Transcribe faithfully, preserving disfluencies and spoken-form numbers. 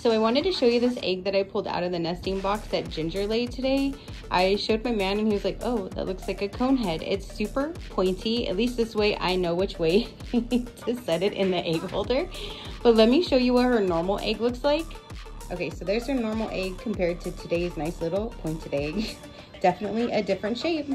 So I wanted to show you this egg that I pulled out of the nesting box that Ginger laid today. I showed my man and he was like, oh, that looks like a cone head. It's super pointy. At least this way I know which way to set it in the egg holder. But let me show you what her normal egg looks like. Okay, so there's her normal egg compared to today's nice little pointed egg. Definitely a different shape.